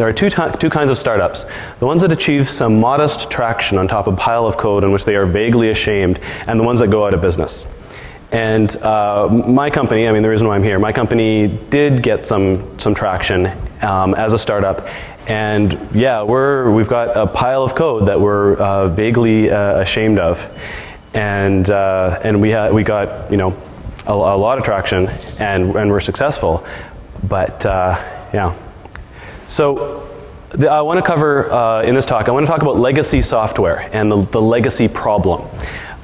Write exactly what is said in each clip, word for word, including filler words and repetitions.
there are two, two kinds of startups. The ones that achieve some modest traction on top of a pile of code in which they are vaguely ashamed, and the ones that go out of business. And uh, my company, I mean the reason why I'm here, my company did get some, some traction um, as a startup. And yeah, we're, we've got a pile of code that we're uh, vaguely uh, ashamed of. And, uh, and we, ha we got, you know, a, a lot of traction and, and we're successful. But uh, yeah. So the, I want to cover, uh, in this talk, I want to talk about legacy software and the, the legacy problem.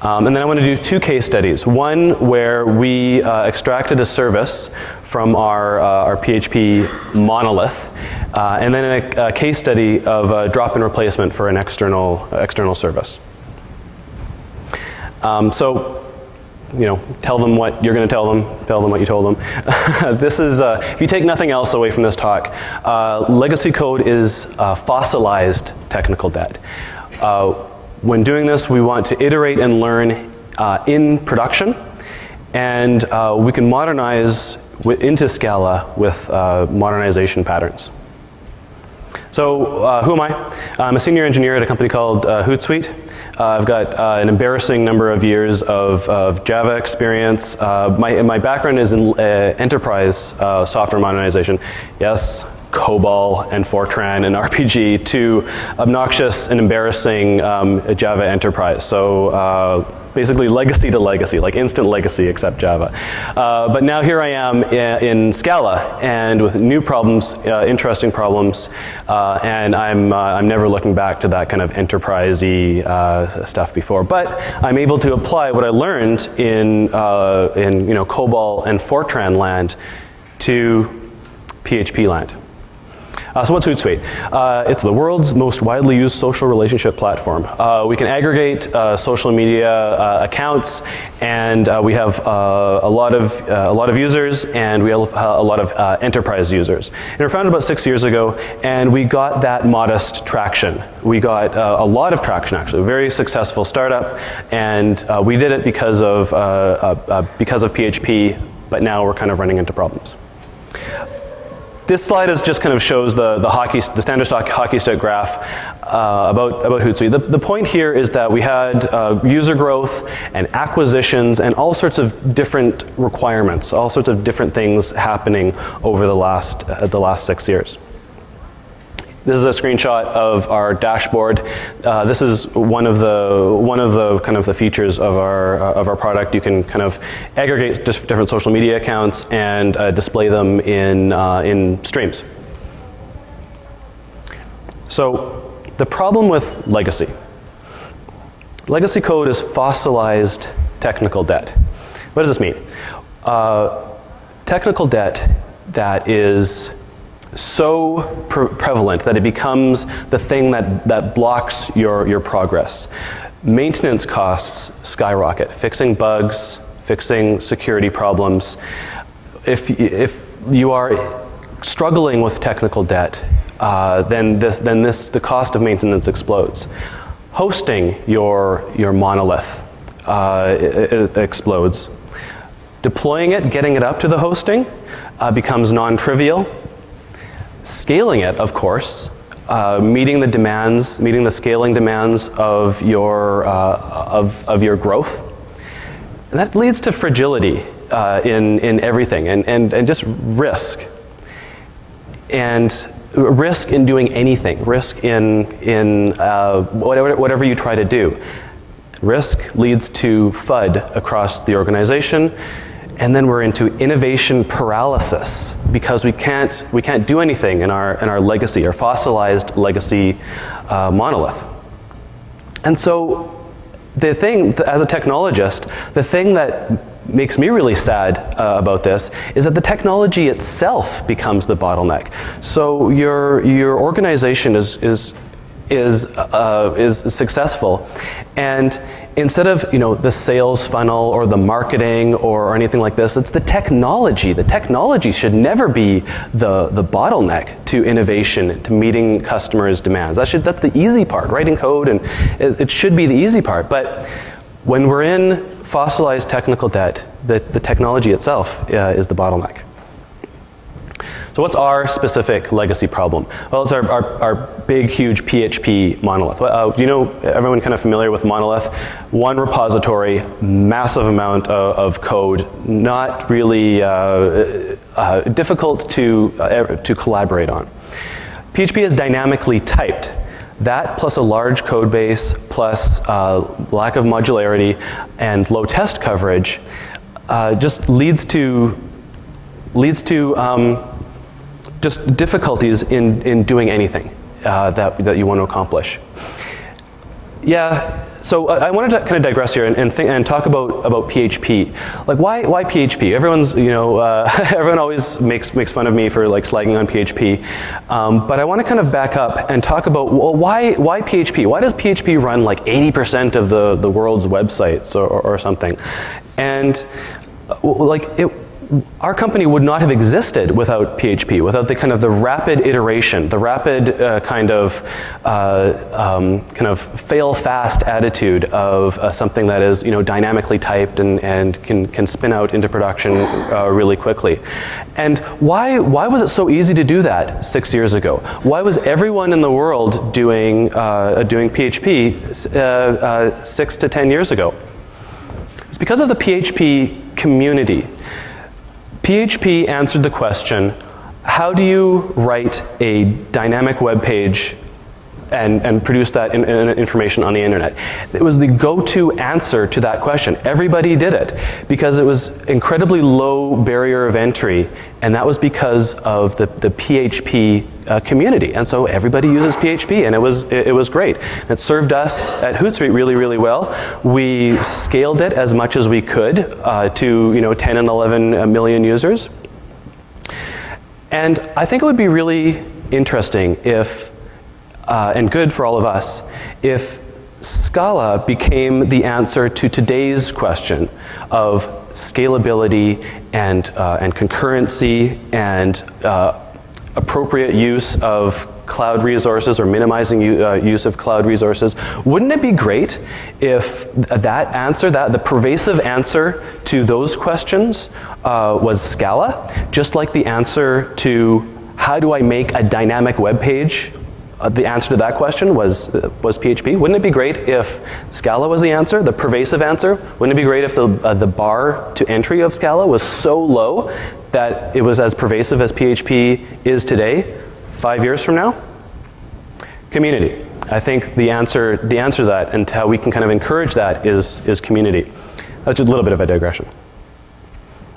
Um, and then I want to do two case studies. One where we uh, extracted a service from our, uh, our P H P monolith, uh, and then a, a case study of a drop-in replacement for an external, uh, external service. Um, so, you know, tell them what you're going to tell them, tell them what you told them. This is, uh, if you take nothing else away from this talk, uh, legacy code is uh, fossilized technical debt. Uh, When doing this, we want to iterate and learn uh, in production, and uh, we can modernize into Scala with uh, modernization patterns. So uh, who am I? I'm a senior engineer at a company called uh, Hootsuite. Uh, I've got uh, an embarrassing number of years of, of Java experience. Uh, my, my background is in uh, enterprise uh, software modernization. Yes. COBOL and FORTRAN and R P G to obnoxious and embarrassing um, Java enterprise. So uh, basically legacy to legacy, like instant legacy except Java. Uh, but now here I am in, in Scala and with new problems, uh, interesting problems, uh, and I'm, uh, I'm never looking back to that kind of enterprise-y uh, stuff before. But I'm able to apply what I learned in, uh, in you know, COBOL and FORTRAN land to P H P land. Uh, so what's Hootsuite? Uh, it's the world's most widely used social relationship platform. Uh, we can aggregate uh, social media uh, accounts, and uh, we have uh, a lot of uh, a lot of users, and we have a lot of uh, enterprise users. And we were founded about six years ago, and we got that modest traction. We got uh, a lot of traction, actually, a very successful startup, and uh, we did it because of uh, uh, uh, because of P H P. But now we're kind of running into problems. This slide is just kind of shows the, the, hockey, the standard stock hockey stick graph uh, about, about Hootsuite. The, the point here is that we had uh, user growth and acquisitions and all sorts of different requirements, all sorts of different things happening over the last, uh, the last six years. This is a screenshot of our dashboard. Uh, this is one of the one of the kind of the features of our uh, of our product. You can kind of aggregate different social media accounts and uh, display them in uh, in streams. So the problem with legacy, legacy code is fossilized technical debt. What does this mean? Uh, technical debt that is so pre prevalent that it becomes the thing that, that blocks your, your progress. Maintenance costs skyrocket, fixing bugs, fixing security problems. If, if you are struggling with technical debt, uh, then, this, then this, the cost of maintenance explodes. Hosting your, your monolith uh, it, it explodes. Deploying it, getting it up to the hosting uh, becomes non-trivial. Scaling it, of course, uh, meeting the demands, meeting the scaling demands of your uh, of of your growth, and that leads to fragility uh, in in everything, and and and just risk, and risk in doing anything, risk in in uh, whatever whatever you try to do. Risk leads to F U D across the organization. And then we're into innovation paralysis because we can't we can't do anything in our in our legacy, our fossilized legacy uh, monolith. And so, the thing as a technologist, the thing that makes me really sad uh, about this is that the technology itself becomes the bottleneck. So your your organization is is is uh, is successful, and instead of you know the sales funnel or the marketing or, or anything like this, it's the technology. The technology should never be the the bottleneck to innovation, to meeting customers' demands. That should that's the easy part, writing code, and it, it should be the easy part. But when we're in fossilized technical debt, the the technology itself uh, is the bottleneck. So what's our specific legacy problem? Well, it's our, our, our big, huge P H P monolith. Uh, you know, everyone kind of familiar with monolith? One repository, massive amount of, of code, not really uh, uh, difficult to, uh, to collaborate on. P H P is dynamically typed. That plus a large code base, plus uh, lack of modularity and low test coverage uh, just leads to, leads to um, just difficulties in, in doing anything uh, that, that you want to accomplish. Yeah, so I wanted to kind of digress here and, and, think, and talk about, about P H P. Like, why, why P H P? Everyone's, you know, uh, everyone always makes, makes fun of me for like slagging on P H P. Um, but I want to kind of back up and talk about, well, why, why P H P? Why does P H P run like eighty percent of the, the world's websites or, or, or something? And uh, like, it, our company would not have existed without P H P, without the kind of the rapid iteration, the rapid uh, kind of uh, um, kind of fail-fast attitude of uh, something that is, you know, dynamically typed and and can can spin out into production uh, really quickly. And why why was it so easy to do that six years ago? Why was everyone in the world doing uh, doing P H P uh, uh, six to ten years ago? It's because of the P H P community. P H P answered the question, how do you write a dynamic web page and, and produce that in, in information on the internet? It was the go-to answer to that question. Everybody did it because it was incredibly low barrier of entry, and that was because of the, the P H P uh, community. And so everybody uses P H P, and it was, it, it was great. And it served us at Hootsuite really, really well. We scaled it as much as we could uh, to, you know, ten and eleven million users. And I think it would be really interesting if, uh, and good for all of us, if Scala became the answer to today's question of scalability and, uh, and concurrency and uh, appropriate use of cloud resources or minimizing uh, use of cloud resources. Wouldn't it be great if that answer, that the pervasive answer to those questions uh, was Scala, just like the answer to how do I make a dynamic web page? Uh, the answer to that question was, uh, was P H P. Wouldn't it be great if Scala was the answer, the pervasive answer? Wouldn't it be great if the, uh, the bar to entry of Scala was so low that it was as pervasive as P H P is today, five years from now? Community. I think the answer, the answer to that and how we can kind of encourage that is, is community. That's just a little bit of a digression.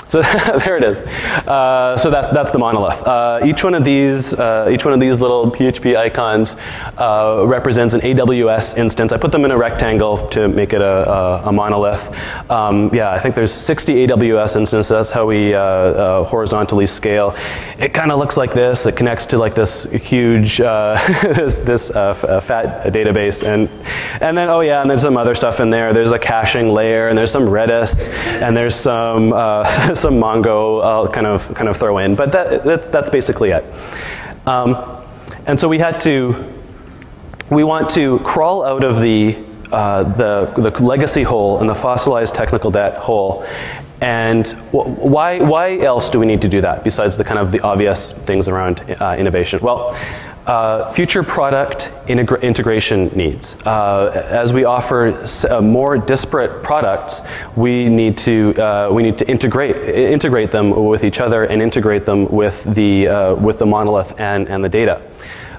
So there it is. Uh, so that's that's the monolith. Uh, each one of these, uh, each one of these little P H P icons uh, represents an A W S instance. I put them in a rectangle to make it a, a, a monolith. Um, yeah, I think there's sixty A W S instances. That's how we uh, uh, horizontally scale. It kind of looks like this. It connects to like this huge uh, this this uh, f uh, fat database, and and then oh yeah, and there's some other stuff in there. There's a caching layer, and there's some Redis, and there's some. Uh, some Mongo I'll kind of kind of throw in, but that that's that's basically it. Um, and so we had to, we want to crawl out of the uh, the the legacy hole and the fossilized technical debt hole. And wh why why else do we need to do that besides the kind of the obvious things around uh, innovation? Well. Uh, future product integra integration needs. Uh, as we offer s uh, more disparate products, we need to uh, we need to integrate integrate them with each other and integrate them with the uh, with the monolith and and the data.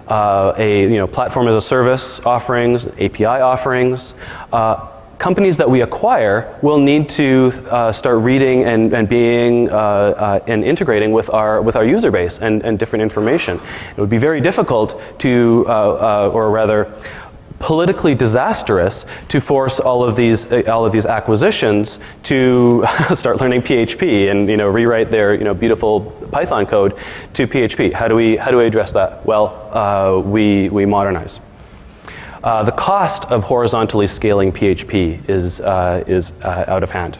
Uh, a you know platform as a service offerings, A P I offerings. Uh, companies that we acquire will need to uh, start reading and, and being uh, uh, and integrating with our with our user base and, and different information. It would be very difficult to, uh, uh, or rather, politically disastrous to force all of these uh, all of these acquisitions to start learning P H P and you know rewrite their you know beautiful Python code to P H P. How do we how do we address that? Well, uh, we we modernize. Uh, the cost of horizontally scaling P H P is, uh, is uh, out of hand.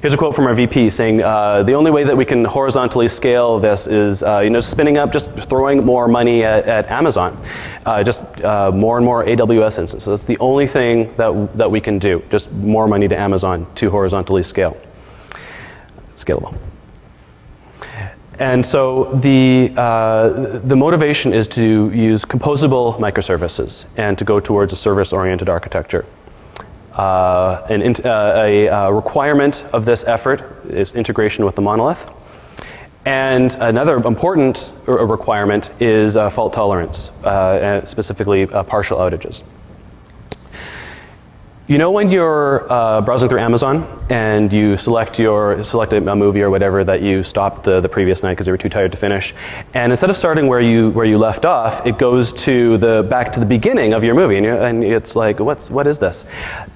Here's a quote from our V P saying, uh, the only way that we can horizontally scale this is uh, you know, spinning up, just throwing more money at, at Amazon. Uh, just uh, more and more A W S instances. That's the only thing that, that we can do, just more money to Amazon to horizontally scale. Scalable. And so the, uh, the motivation is to use composable microservices and to go towards a service-oriented architecture. Uh, and in, uh, a uh, requirement of this effort is integration with the monolith. And another important r requirement is uh, fault tolerance, uh, specifically uh, partial outages. You know, when you're uh, browsing through Amazon and you select your select a movie or whatever that you stopped the, the previous night because you were too tired to finish, and instead of starting where you where you left off, it goes to the back to the beginning of your movie, and, and it's like, what's what is this?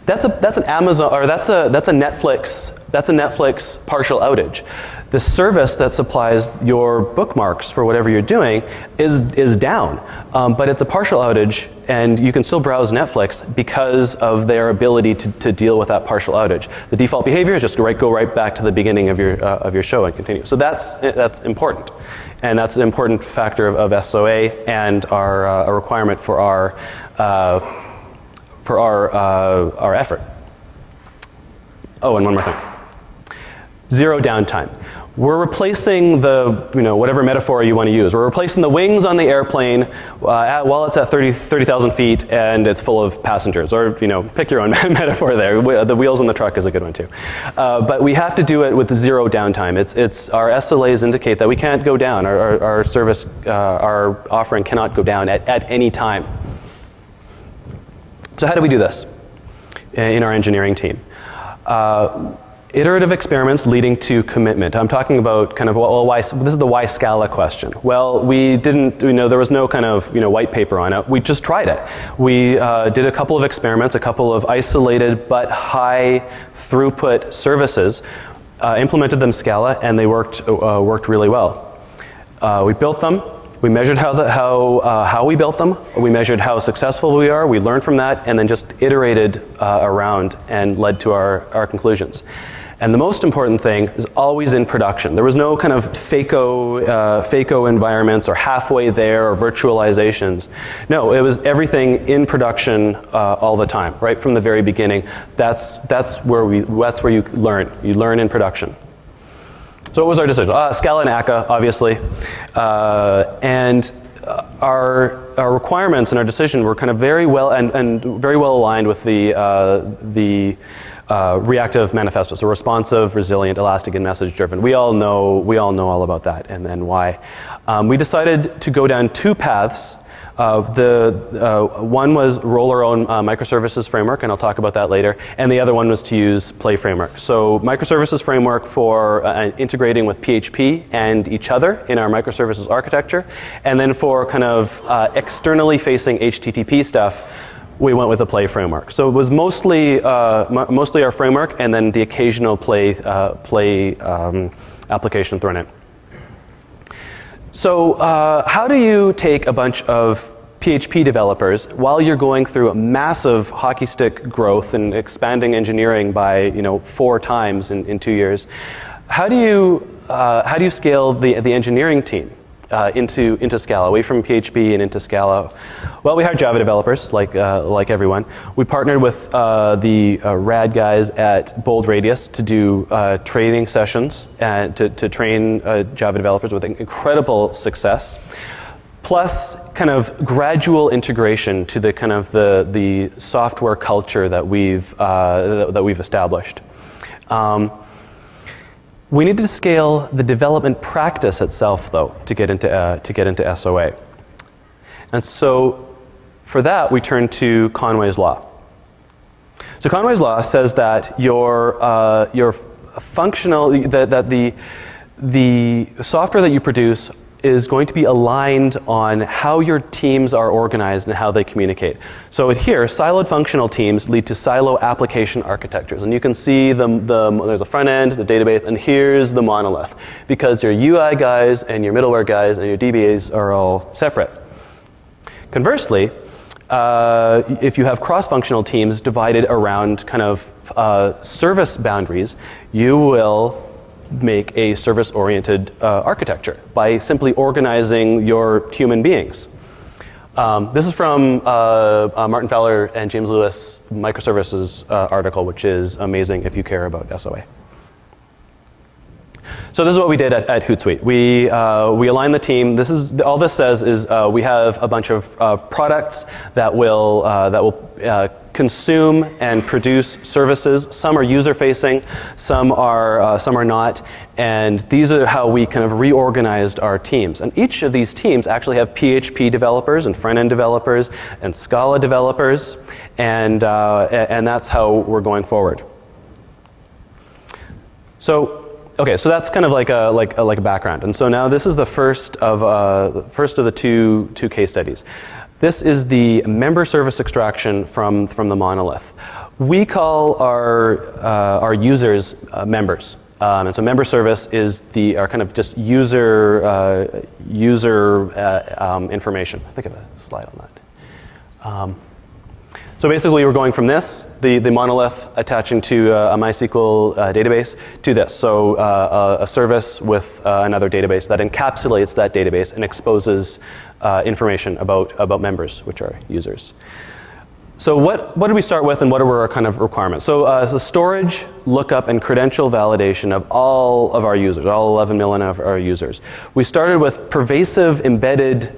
That's a that's an Amazon or that's a that's a Netflix that's a Netflix partial outage. The service that supplies your bookmarks for whatever you're doing is is down, um, but it's a partial outage, and you can still browse Netflix because of their ability to, to deal with that partial outage. The default behavior is just right, go right back to the beginning of your uh, of your show and continue. So that's that's important, and that's an important factor of, of S O A and our uh, a requirement for our uh, for our uh, our effort. Oh, and one more thing. Zero downtime. We're replacing the, you know, whatever metaphor you want to use. We're replacing the wings on the airplane uh, at, while it's at thirty thousand feet and it's full of passengers. Or, you know, pick your own metaphor there. The wheels on the truck is a good one too. Uh, but we have to do it with zero downtime. It's, it's, our S L As indicate that we can't go down. Our, our, our service, uh, our offering cannot go down at, at any time. So how do we do this in our engineering team? Uh, Iterative experiments leading to commitment. I'm talking about kind of, well, why, this is the why Scala question. Well, we didn't, you know, there was no kind of, you know, white paper on it. We just tried it. We uh, did a couple of experiments, a couple of isolated but high throughput services, uh, implemented them Scala, and they worked, uh, worked really well. Uh, we built them. We measured how, the, how, uh, how we built them. We measured how successful we are. We learned from that, and then just iterated uh, around and led to our, our conclusions. And the most important thing is always in production. There was no kind of FACO, uh, FACO environments or halfway there or virtualizations. No, it was everything in production uh, all the time, right from the very beginning. That's, that's, where we, that's where you learn. You learn in production. So what was our decision? Uh, Scala and Akka, obviously. Uh, and our, our requirements and our decision were kind of very well, and, and very well aligned with the, uh, the Uh, reactive manifesto, so responsive, resilient, elastic, and message-driven. We all know we all know all about that and, and why. Um, we decided to go down two paths. Uh, the uh, one was roll our own uh, microservices framework, and I'll talk about that later. And the other one was to use Play framework. So microservices framework for uh, integrating with P H P and each other in our microservices architecture, and then for kind of uh, externally facing H T T P stuff. We went with the Play framework, so it was mostly uh, m mostly our framework, and then the occasional Play uh, Play um, application thrown in. So, uh, how do you take a bunch of P H P developers while you're going through a massive hockey stick growth and expanding engineering by you know four times in, in two years? How do you uh, how do you scale the the engineering team? Uh, into into Scala, away from P H P and into Scala. Well, we hired Java developers, like uh, like everyone. We partnered with uh, the uh, rad guys at Bold Radius to do uh, training sessions and to to train uh, Java developers with incredible success. Plus, kind of gradual integration to the kind of the the software culture that we've uh, that we've established. Um, We needed to scale the development practice itself, though, to get into uh, to get into S O A. And so, for that, we turned to Conway's Law. So Conway's Law says that your uh, your functional that that the the software that you produce is going to be aligned on how your teams are organized and how they communicate. So here, siloed functional teams lead to silo application architectures. And you can see the, the, there's a front end, the database, and here's the monolith. Because your U I guys and your middleware guys and your D B As are all separate. Conversely, uh, if you have cross-functional teams divided around kind of uh, service boundaries, you will make a service-oriented uh, architecture by simply organizing your human beings. Um, this is from uh, uh, Martin Fowler and James Lewis microservices uh, article, which is amazing if you care about S O A. So this is what we did at, at Hootsuite. We, uh, we aligned the team. This is, all this says is uh, we have a bunch of uh, products that will, uh, that will uh, consume and produce services. Some are user-facing, some are, uh, some are not, and these are how we kind of reorganized our teams. And each of these teams actually have P H P developers and front-end developers and Scala developers, and, uh, and that's how we're going forward. So, okay, so that's kind of like a like a, like a background, and so now this is the first of uh, first of the two two case studies. This is the member service extraction from from the monolith. We call our uh, our users uh, members, um, and so member service is the our kind of just user uh, user uh, um, information. I think I have a slide on that. Um, So basically, we're going from this, the, the monolith attaching to uh, a MySQL uh, database, to this. So uh, a, a service with uh, another database that encapsulates that database and exposes uh, information about, about members, which are users. So what, what did we start with, and what were our kind of requirements? So uh, so storage, lookup, and credential validation of all of our users, all eleven million of our users. We started with pervasive embedded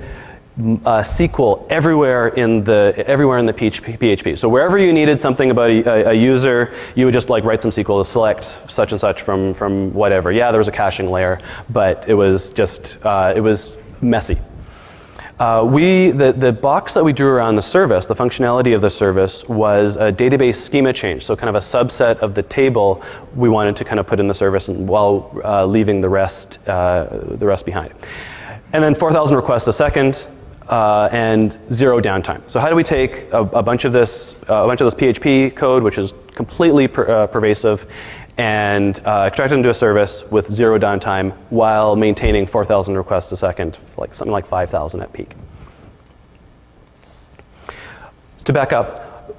Uh, S Q L everywhere in the everywhere in the P H P. So wherever you needed something about a, a user, you would just like write some S Q L to select such and such from from whatever. Yeah, there was a caching layer, but it was just uh, it was messy. Uh, we the the box that we drew around the service, the functionality of the service, was a database schema change. So kind of a subset of the table we wanted to kind of put in the service, and while uh, leaving the rest uh, the rest behind. And then four thousand requests a second. Uh, and zero downtime. So how do we take a, a bunch of this, uh, a bunch of this P H P code, which is completely per, uh, pervasive, and uh, extract it into a service with zero downtime while maintaining four thousand requests a second, like something like five thousand at peak? To back up.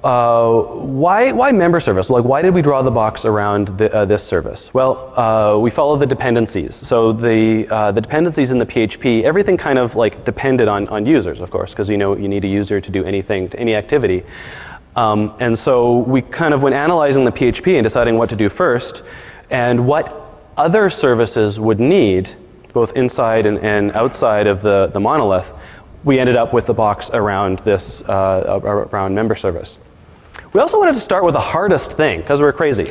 Uh, why, why member service? Like, why did we draw the box around the, uh, this service? Well, uh, we follow the dependencies. So the uh, the dependencies in the P H P, everything kind of like depended on on users, of course, because you know you need a user to do anything, to any activity. Um, and so we kind of, when analyzing the P H P and deciding what to do first, and what other services would need, both inside and, and outside of the the monolith, we ended up with the box around this uh, around member service. We also wanted to start with the hardest thing, because we're crazy.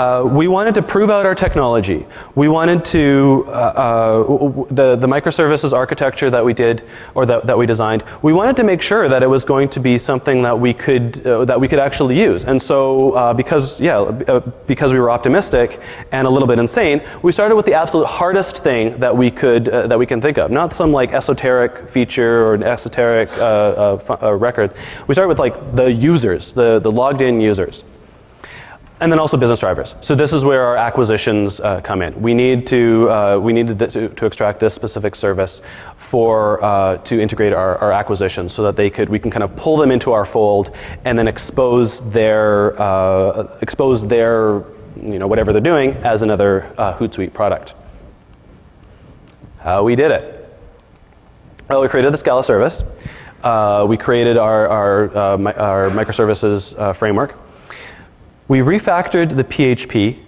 Uh, we wanted to prove out our technology. We wanted to, uh, uh, the, the microservices architecture that we did, or that, that we designed, we wanted to make sure that it was going to be something that we could, uh, that we could actually use. And so, uh, because, yeah, uh, because we were optimistic and a little bit insane, we started with the absolute hardest thing that we could, uh, that we can think of. Not some like esoteric feature or an esoteric uh, uh, uh, record. We started with like the users, the, the logged in users. And then also business drivers. So this is where our acquisitions uh, come in. We need to uh, we needed to, to extract this specific service for uh, to integrate our, our acquisitions so that they could we can kind of pull them into our fold and then expose their uh, expose their you know whatever they're doing as another uh, Hootsuite product. How we did it. Well, we created the Scala service. Uh, we created our, our, uh, mi our microservices uh, framework. We refactored the P H P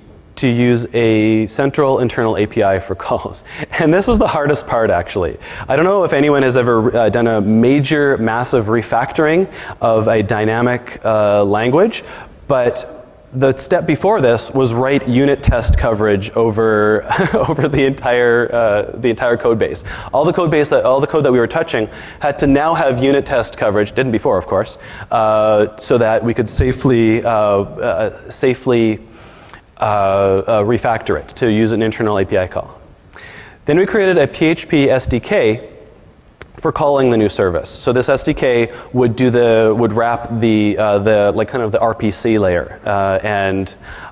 to use a central internal A P I for calls. And this was the hardest part, actually. I don't know if anyone has ever uh, done a major, massive refactoring of a dynamic uh, language, but the step before this was write unit test coverage over over the entire uh, the entire code base. All the code base that all the code that we were touching had to now have unit test coverage. Didn't before, of course, uh, so that we could safely uh, uh, safely uh, uh, refactor it to use an internal A P I call. Then we created a P H P S D K for calling the new service. So this S D K would do the would wrap the uh, the like kind of the R P C layer, uh, and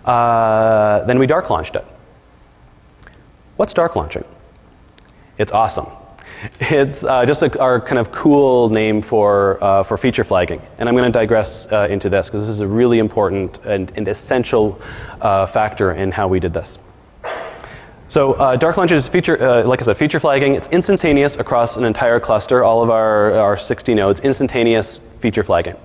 uh, then we dark launched it. What's dark launching? It's awesome. It's uh, just a, our kind of cool name for uh, for feature flagging. And I'm going to digress uh, into this because this is a really important and, and essential uh, factor in how we did this. So uh, dark launch is feature, uh, like I said, feature flagging. It's instantaneous across an entire cluster, all of our, our sixty nodes, instantaneous feature flagging.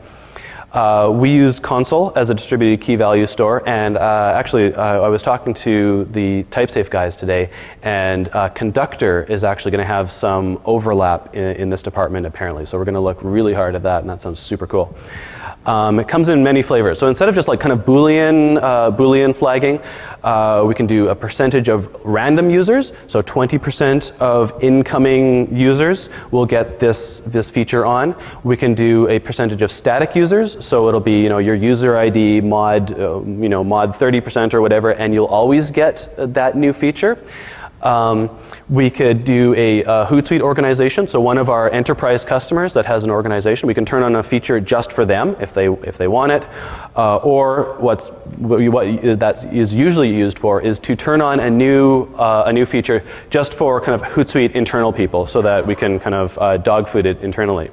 Uh, we use Consul as a distributed key value store, and uh, actually uh, I was talking to the TypeSafe guys today, and uh, Conductor is actually going to have some overlap in, in this department apparently, so we're going to look really hard at that, and that sounds super cool. Um, it comes in many flavors, so instead of just like kind of Boolean, uh, Boolean flagging, uh, we can do a percentage of random users, so twenty percent of incoming users will get this, this feature on. We can do a percentage of static users, so it'll be, you know, your user I D mod, uh, you know, mod thirty percent or whatever, and you'll always get that new feature. Um, we could do a, a Hootsuite organization, so one of our enterprise customers that has an organization, we can turn on a feature just for them if they if they want it, uh, or what's what, you, what that is usually used for is to turn on a new uh, a new feature just for kind of Hootsuite internal people, so that we can kind of uh, dog food it internally,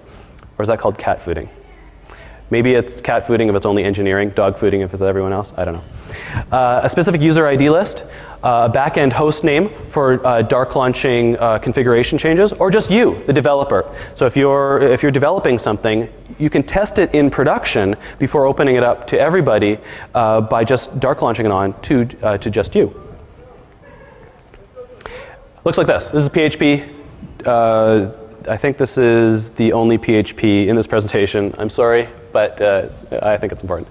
or is that called cat fooding? Maybe it's cat fooding if it's only engineering, dog fooding if it's everyone else, I don't know. Uh, a specific user I D list, uh, a back-end host name for uh, dark launching uh, configuration changes, or just you, the developer. So if you're, if you're developing something, you can test it in production before opening it up to everybody uh, by just dark launching it on to, uh, to just you. Looks like this. This is P H P. Uh, I think this is the only P H P in this presentation. I'm sorry, but uh, I think it's important.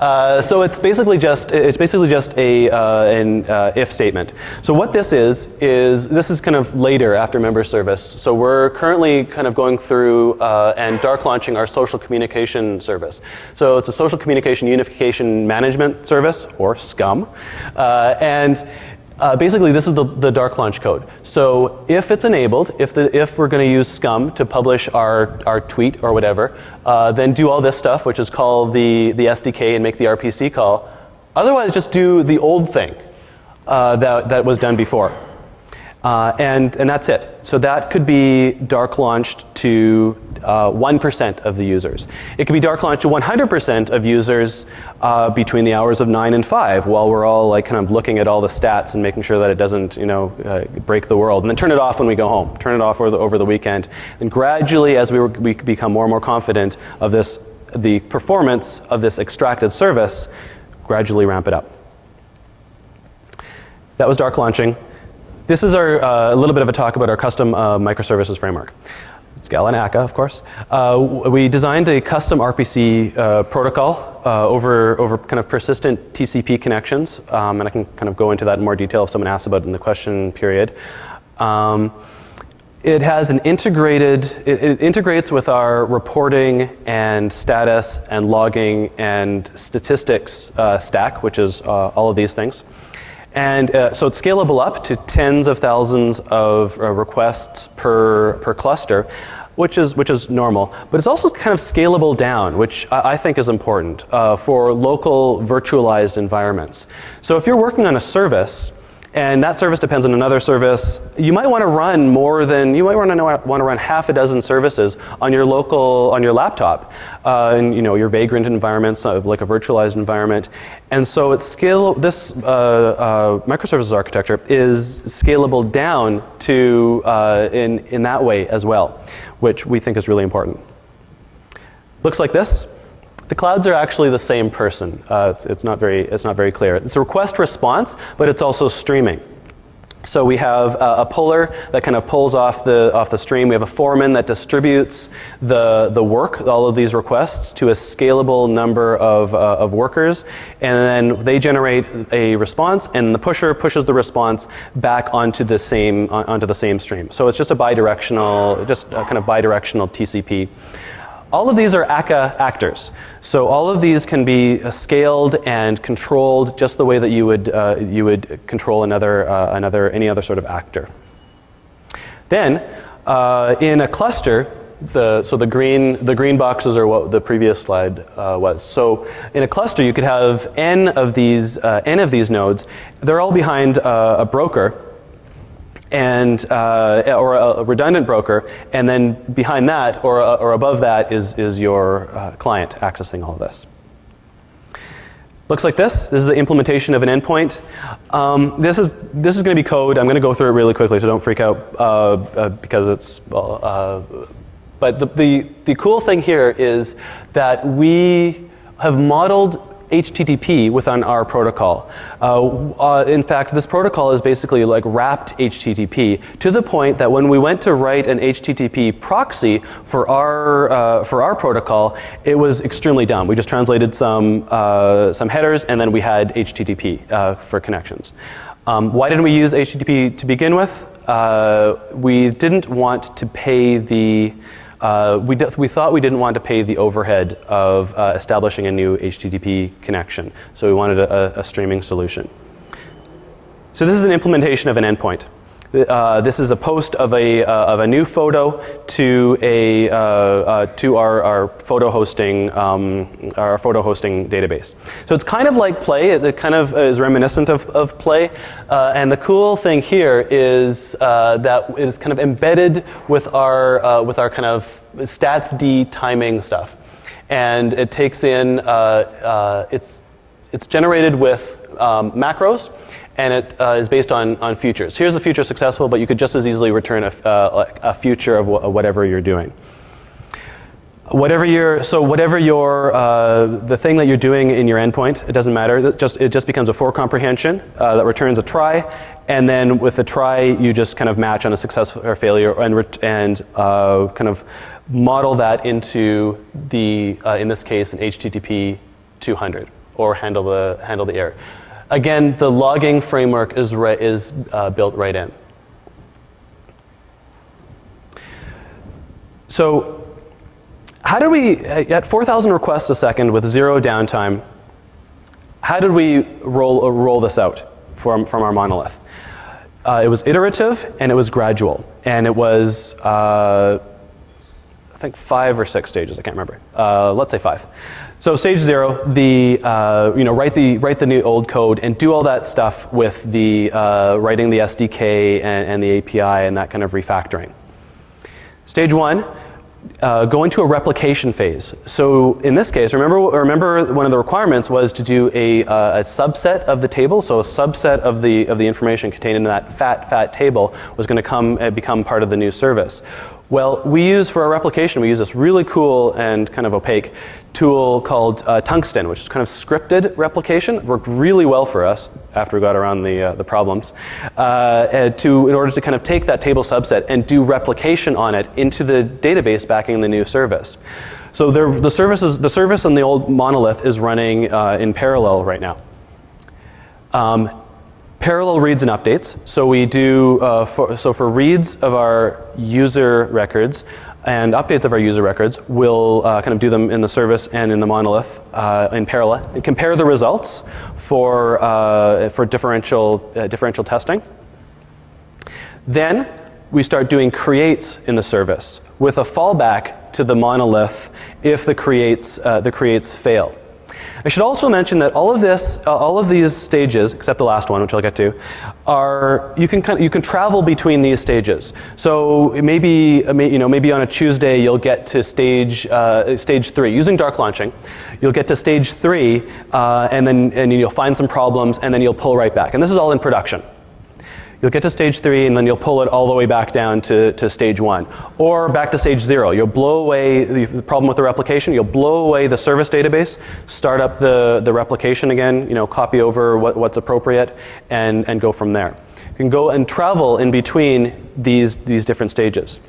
Uh, so it's basically just it's basically just a uh, an uh, if statement. So what this is is this is kind of later after member service. So we're currently kind of going through uh, and dark launching our social communication service. So it's a social communication unification management service, or SCUM, uh, and. Uh, basically, this is the, the dark launch code. So if it's enabled, if, the, if we're going to use SCUM to publish our, our tweet or whatever, uh, then do all this stuff, which is call the, the S D K and make the R P C call. Otherwise, just do the old thing uh, that, that was done before. Uh, and, and that's it. So that could be dark launched to uh, one percent of the users. It could be dark launched to one hundred percent of users uh, between the hours of nine and five while we're all like kind of looking at all the stats and making sure that it doesn't, you know, uh, break the world. And then turn it off when we go home. Turn it off over the, over the weekend. And gradually, as we, were, we become more and more confident of this, the performance of this extracted service, gradually ramp it up. That was dark launching. This is our, uh, a little bit of a talk about our custom uh, microservices framework. It's Scala and Akka, of course. Uh, we designed a custom R P C uh, protocol uh, over, over kind of persistent T C P connections, um, and I can kind of go into that in more detail if someone asks about it in the question period. Um, it has an integrated, it, it integrates with our reporting and status and logging and statistics uh, stack, which is uh, all of these things. And uh, so it's scalable up to tens of thousands of uh, requests per, per cluster, which is, which is normal. But it's also kind of scalable down, which I, I think is important uh, for local virtualized environments. So if you're working on a service, and that service depends on another service, you might want to run more than, you might want to want to run half a dozen services on your local, on your laptop, uh, and you know, your Vagrant environments, uh, like a virtualized environment. And so it's scale, this uh, uh, microservices architecture is scalable down to, uh, in, in that way as well, which we think is really important. Looks like this. The clouds are actually the same person. Uh, it's, it's not very, it's not very clear. It's a request response, but it's also streaming. So we have uh, a puller that kind of pulls off the, off the stream. We have a foreman that distributes the, the work, all of these requests, to a scalable number of, uh, of workers. And then they generate a response, and the pusher pushes the response back onto the same, onto the same stream. So it's just a bidirectional, just a kind of bidirectional T C P. All of these are Akka actors. So all of these can be uh, scaled and controlled just the way that you would, uh, you would control another, uh, another, any other sort of actor. Then, uh, in a cluster, the, so the green, the green boxes are what the previous slide uh, was. So in a cluster, you could have n of these, uh, n of these nodes. They're all behind uh, a broker. And uh, or a redundant broker, and then behind that or, or above that is, is your uh, client accessing all of this. Looks like this. This is the implementation of an endpoint. Um, this is this is going to be code. I'm going to go through it really quickly, so don't freak out uh, uh, because it's uh, But the, the, the cool thing here is that we have modeled H T T P within our protocol. Uh, uh, in fact, this protocol is basically like wrapped H T T P, to the point that when we went to write an H T T P proxy for our uh, for our protocol, it was extremely dumb. We just translated some uh, some headers, and then we had H T T P uh, for connections. Um, why didn't we use H T T P to begin with? Uh, we didn't want to pay the Uh, we, d we thought we didn't want to pay the overhead of uh, establishing a new H T T P connection. So we wanted a, a streaming solution. So this is an implementation of an endpoint. Uh, this is a post of a, uh, of a new photo to, a, uh, uh, to our, our, photo hosting, um, our photo hosting database. So it's kind of like Play. It, it kind of is reminiscent of, of Play. Uh, and the cool thing here is uh, that it is kind of embedded with our, uh, with our kind of StatsD timing stuff. And it takes in, uh, uh, it's, it's generated with um, macros. And it uh, is based on, on futures. Here's a future successful, but you could just as easily return a, uh, a future of wh whatever you're doing. Whatever your, so whatever your, uh, the thing that you're doing in your endpoint, it doesn't matter. It just, it just becomes a for comprehension uh, that returns a try. And then with the try, you just kind of match on a successful or failure and, ret and uh, kind of model that into the, uh, in this case, an H T T P two hundred, or handle the, handle the error. Again, the logging framework is, re is uh, built right in. So how did we, at four thousand requests a second with zero downtime, how did we roll, uh, roll this out from, from our monolith? Uh, it was iterative, and it was gradual. And it was, uh, I think, five or six stages. I can't remember. Uh, let's say five. So stage zero, the uh, you know write the write the new old code and do all that stuff with the uh, writing the S D K and, and the A P I and that kind of refactoring. Stage one, uh, go into a replication phase. So in this case, remember remember one of the requirements was to do a, uh, a subset of the table. So a subset of the of the information contained in that fat fat table was going to come and become part of the new service. Well, we use for our replication, we use this really cool and kind of opaque tool called uh, Tungsten, which is kind of scripted replication. It worked really well for us after we got around the, uh, the problems uh, to, in order to kind of take that table subset and do replication on it into the database backing the new service. So there, the, services, the service on the old monolith is running uh, in parallel right now. Um, Parallel reads and updates. So we do uh, for, so for reads of our user records and updates of our user records, we'll uh, kind of do them in the service and in the monolith uh, in parallel. And compare the results for uh, for differential uh, differential testing. Then we start doing creates in the service with a fallback to the monolith if the creates uh, the creates fail. I should also mention that all of this, uh, all of these stages, except the last one, which I'll get to, are you can kind of, you can travel between these stages. So maybe you know maybe on a Tuesday you'll get to stage uh, stage three using dark launching. You'll get to stage three, uh, and then and you'll find some problems, and then you'll pull right back. And this is all in production. You'll get to stage three, and then you'll pull it all the way back down to, to stage one. Or back to stage zero. You'll blow away the, the problem with the replication. You'll blow away the service database, start up the, the replication again, you know, copy over what, what's appropriate, and, and go from there. You can go and travel in between these, these different stages.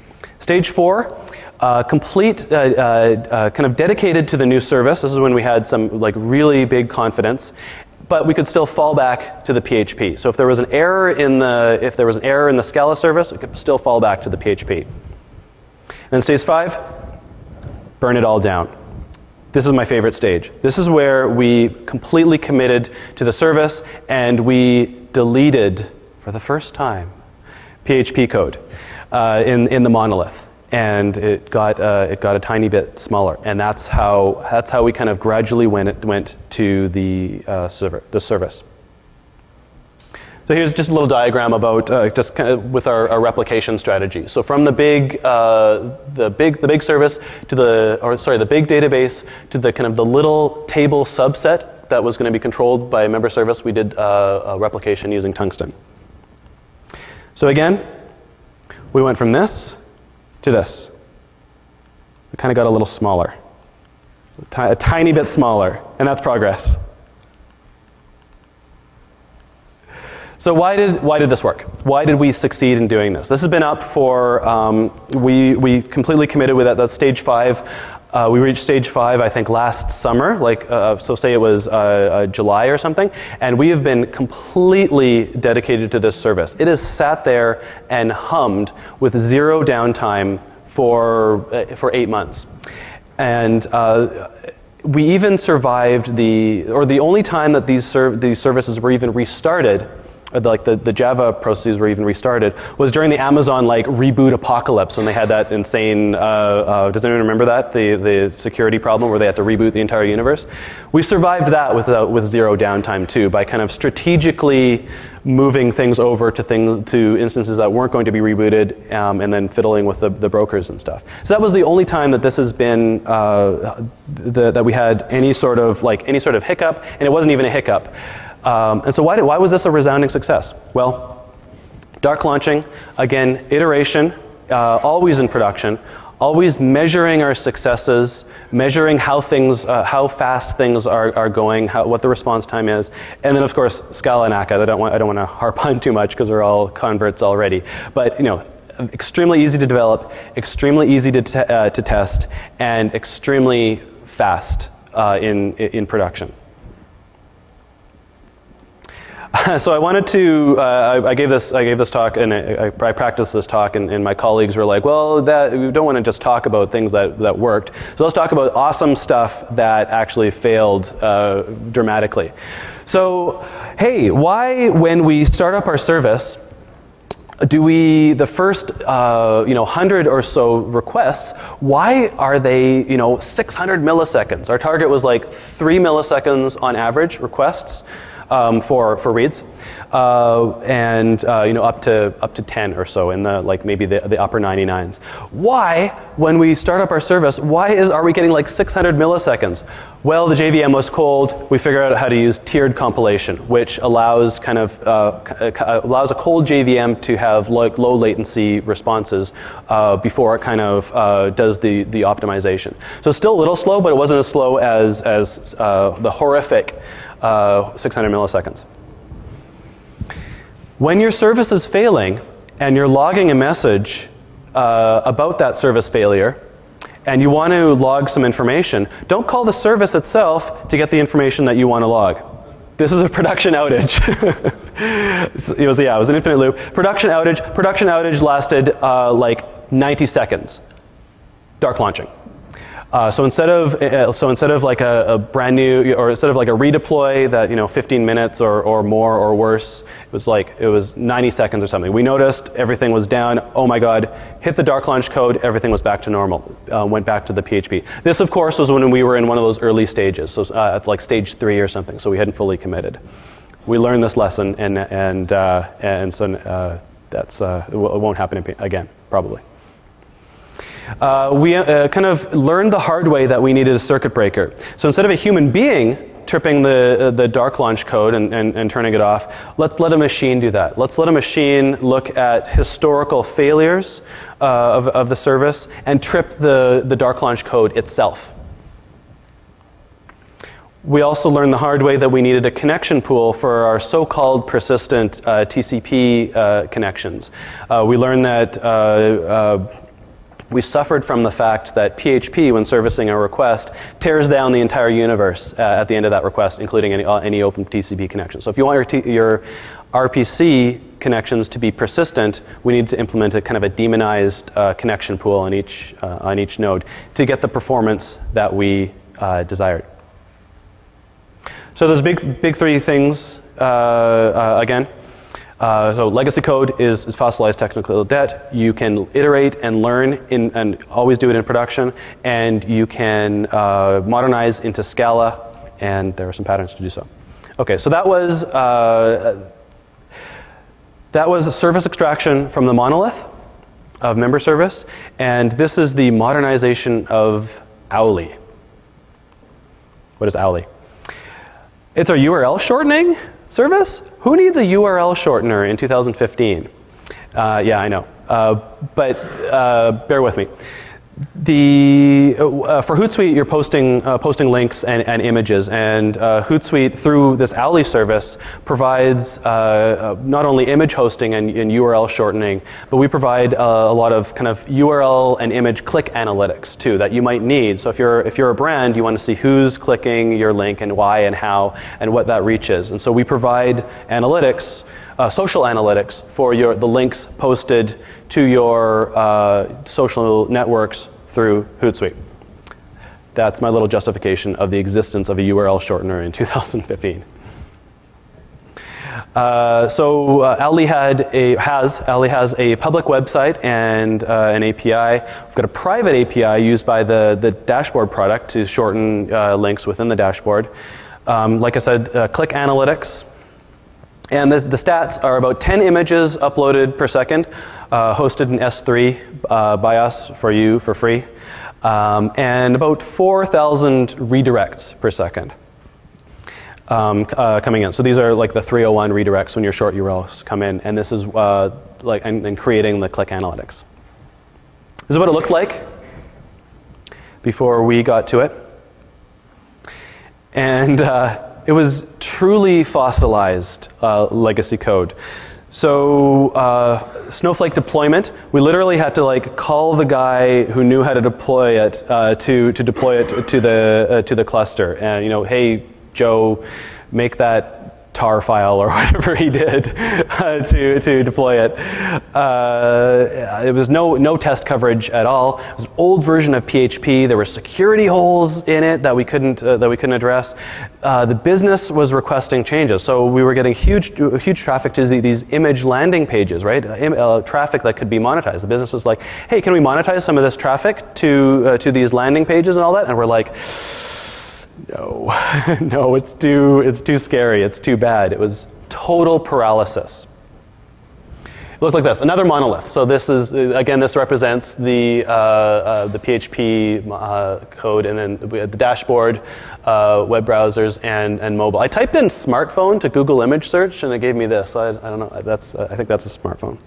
Stage four, uh, complete, uh, uh, uh, kind of dedicated to the new service. This is when we had some like really big confidence. But we could still fall back to the P H P. So if there was an error in the if there was an error in the Scala service, it could still fall back to the P H P. And stage five, burn it all down. This is my favorite stage. This is where we completely committed to the service and we deleted for the first time P H P code uh, in in the monolith, and it got uh, it got a tiny bit smaller, and that's how that's how we kind of gradually went went to the uh, server the service. So here's just a little diagram about uh, just kind of with our, our replication strategy. So from the big uh, the big the big service to the or sorry the big database to the kind of the little table subset that was going to be controlled by a member service, we did uh, a replication using Tungsten. So again, we went from this to this. kind of got a little smaller, a, ti a tiny bit smaller, and that's progress. So why did, why did this work? Why did we succeed in doing this? This has been up for, um, we, we completely committed with that, that's stage five. Uh, we reached stage five, I think, last summer, like, uh, so say it was uh, uh, July or something, and we have been completely dedicated to this service. It has sat there and hummed with zero downtime for, uh, for eight months. And uh, we even survived the, or the only time that these, serv these services were even restarted, like the, the Java processes were even restarted, was during the Amazon like reboot apocalypse when they had that insane, uh, uh, does anyone remember that? The, the security problem where they had to reboot the entire universe. We survived that with, uh, with zero downtime too, by kind of strategically moving things over to things, to instances that weren't going to be rebooted, um, and then fiddling with the, the brokers and stuff. So that was the only time that this has been, uh, the, that we had any sort of like, any sort of hiccup, and it wasn't even a hiccup. Um, and so why, did, why was this a resounding success? Well, dark launching, again, iteration, uh, always in production, always measuring our successes, measuring how things, uh, how fast things are, are going, how, what the response time is, and then of course Scala and Akka. I don't want, I don't want to harp on too much because we're all converts already. But you know, extremely easy to develop, extremely easy to, te uh, to test, and extremely fast uh, in, in production. So I wanted to, uh, I, I gave this, I gave this talk, and I, I practiced this talk, and, and my colleagues were like, well, that, we don't want to just talk about things that, that worked. So let's talk about awesome stuff that actually failed uh, dramatically. So, hey, why when we start up our service, do we, the first uh, you know, hundred or so requests, why are they, you know, six hundred milliseconds? Our target was like three milliseconds on average requests. Um, for for reads, uh, and uh, you know, up to up to ten or so in the like maybe the, the upper ninety-nines. Why, when we start up our service, why is are we getting like six hundred milliseconds? Well, the J V M was cold. We figured out how to use tiered compilation, which allows kind of uh, allows a cold J V M to have like low latency responses uh, before it kind of uh, does the the optimization. So it's still a little slow, but it wasn't as slow as as uh, the horrific. Uh, six hundred milliseconds. When your service is failing and you're logging a message uh, about that service failure and you want to log some information, don't call the service itself to get the information that you want to log. This is a production outage. It was, yeah, it was an infinite loop. Production outage, production outage lasted uh, like ninety seconds. Dark launching. Uh, so instead of uh, so instead of like a, a brand new, or instead of like a redeploy that, you know, fifteen minutes or, or more or worse, it was like it was ninety seconds or something. We noticed everything was down. Oh my God! Hit the dark launch code. Everything was back to normal. Uh, went back to the P H P. This, of course, was when we were in one of those early stages, so uh, at like stage three or something. So we hadn't fully committed. We learned this lesson, and and uh, and so uh, that's uh, it won't happen again, probably. Uh, we uh, kind of learned the hard way that we needed a circuit breaker. So instead of a human being tripping the, uh, the dark launch code and, and, and turning it off, let's let a machine do that. Let's let a machine look at historical failures uh, of, of the service and trip the, the dark launch code itself. We also learned the hard way that we needed a connection pool for our so-called persistent uh, T C P uh, connections. Uh, we learned that uh, uh, we suffered from the fact that P H P, when servicing a request, tears down the entire universe uh, at the end of that request, including any, uh, any open T C P connections. So if you want your, t your R P C connections to be persistent, we need to implement a kind of a demonized uh, connection pool on each, uh, on each node to get the performance that we uh, desired. So those big, big three things, uh, uh, again. Uh, so legacy code is, is fossilized technical debt. You can iterate and learn in, and always do it in production. And you can uh, modernize into Scala. And there are some patterns to do so. OK, so that was, uh, that was a service extraction from the monolith of member service. And this is the modernization of Owly. What is Owly? It's our U R L shortening service? Who needs a U R L shortener in two thousand fifteen? Uh, yeah, I know. Uh, but uh, bear with me. The, uh, for Hootsuite, you're posting, uh, posting links and, and images, and uh, Hootsuite, through this Alley service, provides uh, uh, not only image hosting and, and U R L shortening, but we provide uh, a lot of kind of U R L and image click analytics too that you might need. So if you're, if you're a brand, you want to see who's clicking your link and why and how and what that reaches. And so we provide analytics, uh, social analytics for your, the links posted to your uh, social networks through Hootsuite. That's my little justification of the existence of a U R L shortener in two thousand fifteen. Uh, so uh, Alley had a has Alley has a public website and uh, an A P I. We've got a private A P I used by the the dashboard product to shorten uh, links within the dashboard. Um, like I said, uh, click analytics. And the, the stats are about ten images uploaded per second, uh, hosted in S three uh, by us for you for free, um, and about four thousand redirects per second um, uh, coming in. So these are like the three oh one redirects when your short U R Ls come in, and this is uh, like and, and creating the click analytics. This is what it looked like before we got to it, and. Uh, It was truly fossilized uh, legacy code. So uh, Snowflake deployment, we literally had to like call the guy who knew how to deploy it uh, to to deploy it to the uh, to the cluster, and you know, hey Joe, make that tar file or whatever he did uh, to to deploy it. Uh, it was no no test coverage at all. It was an old version of P H P. There were security holes in it that we couldn't uh, that we couldn't address. Uh, the business was requesting changes, so we were getting huge, huge traffic to these image landing pages, right? Im uh, traffic that could be monetized. The business is like, "Hey, can we monetize some of this traffic to uh, to these landing pages and all that?" And we're like, "No, no, it's too, it's too scary. It's too bad." It was total paralysis. It looked like this. Another monolith. So this is again. This represents the uh, uh, the P H P uh, code, and then we had the dashboard. Uh, web browsers and, and mobile. I typed in smartphone to Google image search and it gave me this. I, I don't know, that's, I think that's a smartphone.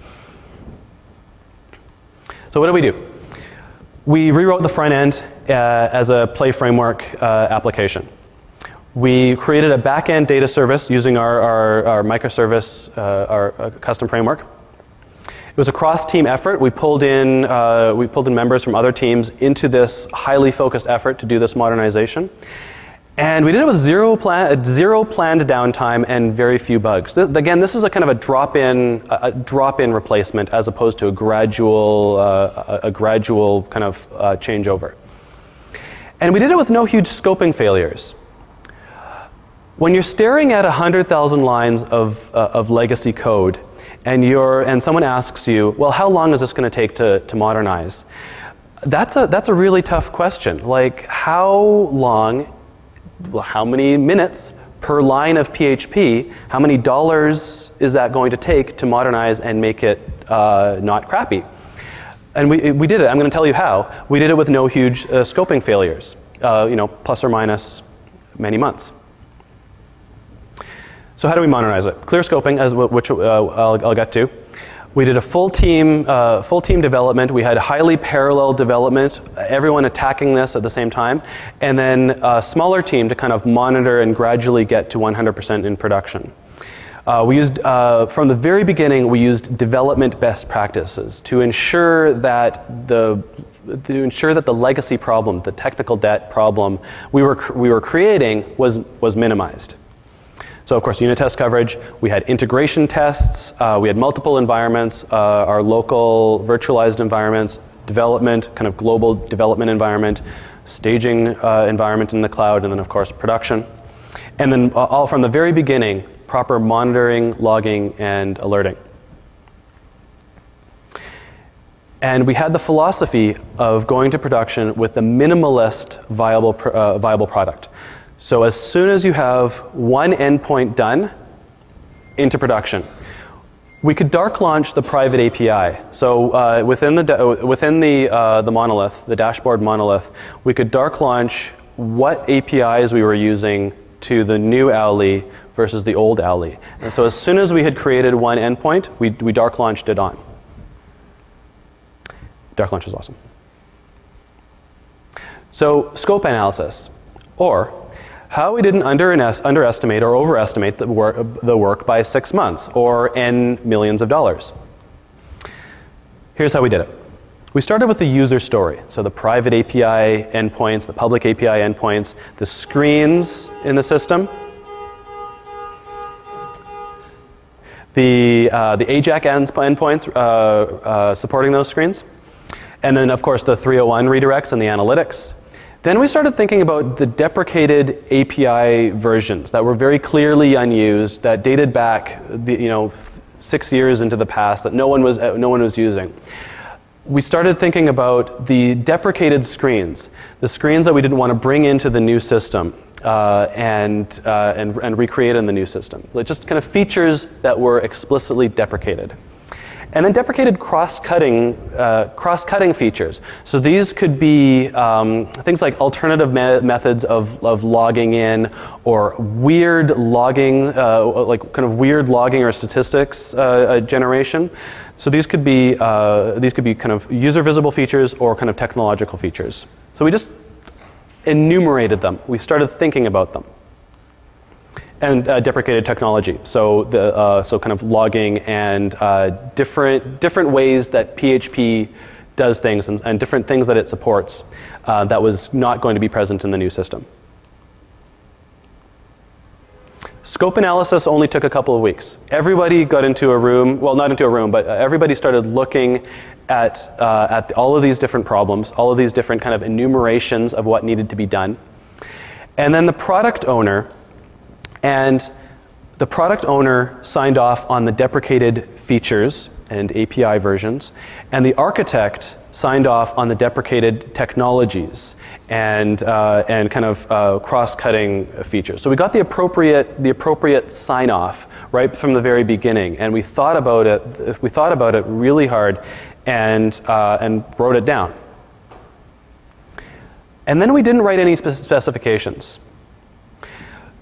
So what did we do? We rewrote the front end uh, as a Play framework uh, application. We created a back-end data service using our, our, our microservice, uh, our uh, custom framework. It was a cross-team effort. We pulled in uh, we pulled in members from other teams into this highly focused effort to do this modernization, and we did it with zero plan zero planned downtime and very few bugs. This, again, this is a kind of a drop-in a, a drop-in replacement as opposed to a gradual uh, a, a gradual kind of uh, changeover. And we did it with no huge scoping failures. When you're staring at a hundred thousand lines of uh, of legacy code. And you're, and someone asks you, well, how long is this going to take to to modernize? That's a that's a really tough question. Like, how long, well, how many minutes per line of P H P? How many dollars is that going to take to modernize and make it uh, not crappy? And we we did it. I'm going to tell you how. We did it with no huge uh, scoping failures. Uh, you know, plus or minus many months. So how do we modernize it? Clear scoping, as which uh, I'll, I'll get to. We did a full team, uh, full team development. We had highly parallel development, everyone attacking this at the same time, and then a smaller team to kind of monitor and gradually get to one hundred percent in production. Uh, we used, uh, from the very beginning, we used development best practices to ensure that the to ensure that the legacy problem, the technical debt problem we were we were creating was was minimized. So of course, unit test coverage, we had integration tests, uh, we had multiple environments, uh, our local virtualized environments, development, kind of global development environment, staging uh, environment in the cloud, and then of course production. And then uh, all from the very beginning, proper monitoring, logging, and alerting. And we had the philosophy of going to production with the minimalist viable, pr uh, viable product. So as soon as you have one endpoint done, into production. We could dark launch the private A P I. So uh, within the within the uh, the monolith, the dashboard monolith, we could dark launch what A P Is we were using to the new Alley versus the old Alley. And so as soon as we had created one endpoint, we we dark launched it on. Dark launch is awesome. So scope analysis, or how we didn't under underestimate or overestimate the work, the work by six months or n millions of dollars. Here's how we did it. We started with the user story, so the private A P I endpoints, the public A P I endpoints, the screens in the system, the, uh, the A J A C endpoints uh, uh, supporting those screens, and then of course the three oh one redirects and the analytics. Then we started thinking about the deprecated A P I versions that were very clearly unused, that dated back the, you know, six years into the past, that no one was, no one was using. We started thinking about the deprecated screens, the screens that we didn't want to bring into the new system uh, and, uh, and, and recreate in the new system. Like just kind of features that were explicitly deprecated. And then deprecated cross-cutting uh, cross-cutting features. So these could be um, things like alternative me methods of, of logging in, or weird logging, uh, like kind of weird logging or statistics uh, generation. So these could be uh, these could be kind of user-visible features or kind of technological features. So we just enumerated them. We started thinking about them. And uh, deprecated technology, so the uh, so kind of logging and uh, different different ways that P H P does things and, and different things that it supports uh, that was not going to be present in the new system. Scope analysis only took a couple of weeks. Everybody got into a room, well, not into a room, but everybody started looking at uh, at all of these different problems, all of these different kind of enumerations of what needed to be done, and then the product owner. And the product owner signed off on the deprecated features and A P I versions, and the architect signed off on the deprecated technologies and uh, and kind of uh, cross-cutting features. So we got the appropriate the appropriate sign-off right from the very beginning, and we thought about it we thought about it really hard, and uh, and wrote it down. And then we didn't write any spe specifications.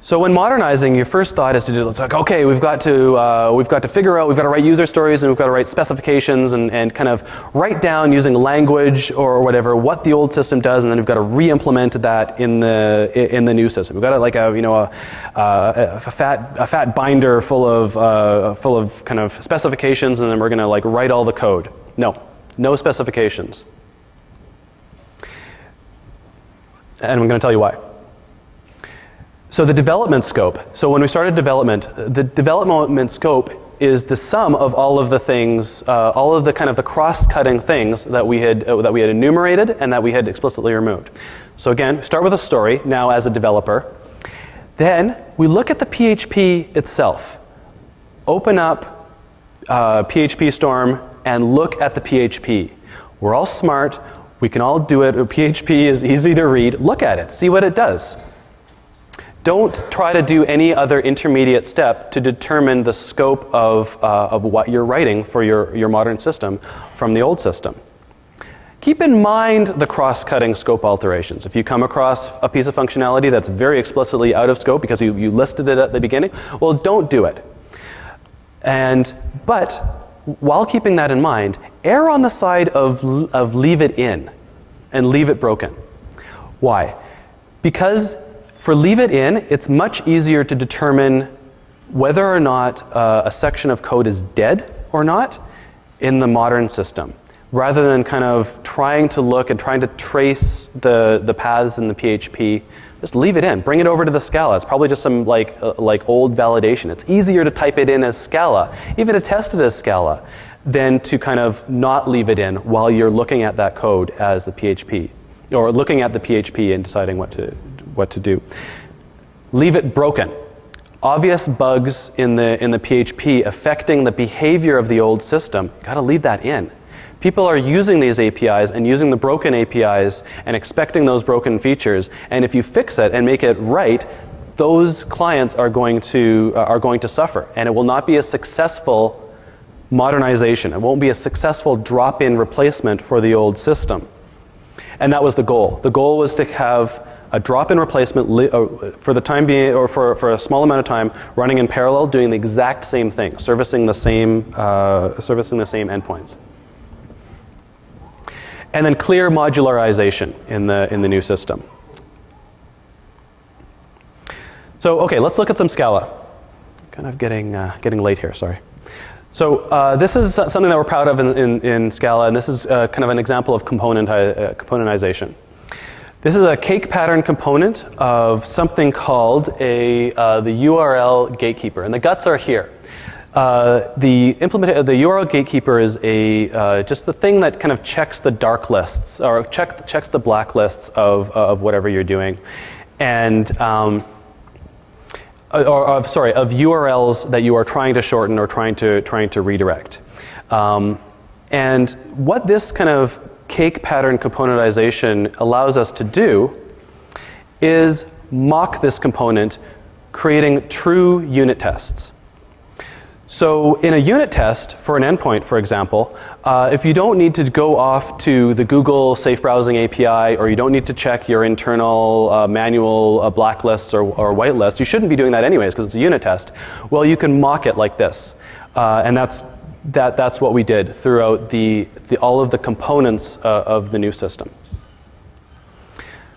So when modernizing, your first thought is to do, it's like, okay, we've got to uh, we've got to figure out, we've got to write user stories, and we've got to write specifications, and and kind of write down using language or whatever what the old system does, and then we've got to re-implement that in the in the new system. We've got to, like, a you know a, a, a fat a fat binder full of uh, full of kind of specifications, and then we're going to, like, write all the code. No, no specifications, and I'm going to tell you why. So the development scope, so when we started development, the development scope is the sum of all of the things, uh, all of the kind of the cross-cutting things that we had uh, that we had enumerated and that we had explicitly removed. So again, start with a story now as a developer. Then we look at the P H P itself. Open up uh, PHPStorm and look at the P H P. We're all smart, we can all do it, P H P is easy to read, look at it, see what it does. Don't try to do any other intermediate step to determine the scope of, uh, of what you're writing for your, your modern system from the old system. Keep in mind the cross-cutting scope alterations. If you come across a piece of functionality that's very explicitly out of scope because you, you listed it at the beginning, well, don't do it. And, but while keeping that in mind, err on the side of, of leave it in and leave it broken. Why? Because for leave it in, it's much easier to determine whether or not uh, a section of code is dead or not in the modern system, rather than kind of trying to look and trying to trace the, the paths in the P H P. Just leave it in. Bring it over to the Scala. It's probably just some like, uh, like old validation. It's easier to type it in as Scala, even to test it as Scala, than to kind of not leave it in while you're looking at that code as the P H P, or looking at the P H P and deciding what to what to do. Leave it broken. Obvious bugs in the in the P H P affecting the behavior of the old system. You've got to leave that in. People are using these A P Is and using the broken A P Is and expecting those broken features. And if you fix it and make it right, those clients are going to uh, are going to suffer, and it will not be a successful modernization. It won't be a successful drop-in replacement for the old system. And that was the goal. The goal was to have a drop-in replacement li uh, for the time being, or for, for a small amount of time, running in parallel, doing the exact same thing, servicing the same, uh, servicing the same endpoints. and then clear modularization in the, in the new system. So okay, let's look at some Scala. Kind of getting, uh, getting late here, sorry. So uh, this is something that we're proud of in, in, in Scala, and this is uh, kind of an example of component, uh, componentization. This is a cake pattern component of something called a, uh, the U R L gatekeeper, and the guts are here. Uh, the, implement the U R L gatekeeper is a, uh, just the thing that kind of checks the dark lists, or check, checks the black lists of, of whatever you're doing. And, um, Or, or, sorry, of U R Ls that you are trying to shorten or trying to trying to redirect, um, and what this kind of cake pattern componentization allows us to do is mock this component, creating true unit tests. So in a unit test for an endpoint, for example, uh, if you don't need to go off to the Google Safe Browsing A P I, or you don't need to check your internal uh, manual uh, blacklists or, or whitelists, you shouldn't be doing that anyways because it's a unit test. Well, you can mock it like this, uh, and that's that. That's what we did throughout the, the all of the components uh, of the new system.